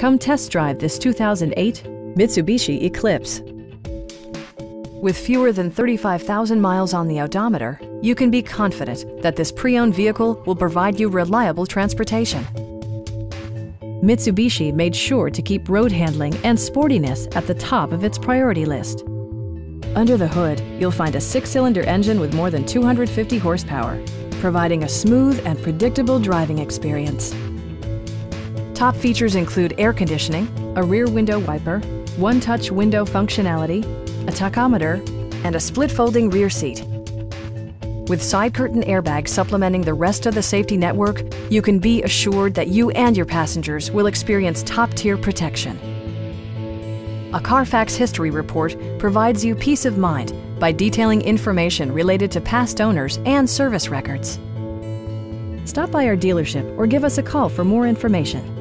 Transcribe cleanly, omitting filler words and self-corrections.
Come test drive this 2008 Mitsubishi Eclipse. With fewer than 35,000 miles on the odometer, you can be confident that this pre-owned vehicle will provide you reliable transportation. Mitsubishi made sure to keep road handling and sportiness at the top of its priority list. Under the hood, you'll find a 6-cylinder engine with more than 250 horsepower, providing a smooth and predictable driving experience. Top features include air conditioning, a rear window wiper, one-touch window functionality, a tachometer, and a split-folding rear seat. With side curtain airbags supplementing the rest of the safety network, you can be assured that you and your passengers will experience top-tier protection. A Carfax history report provides you peace of mind by detailing information related to past owners and service records. Stop by our dealership or give us a call for more information.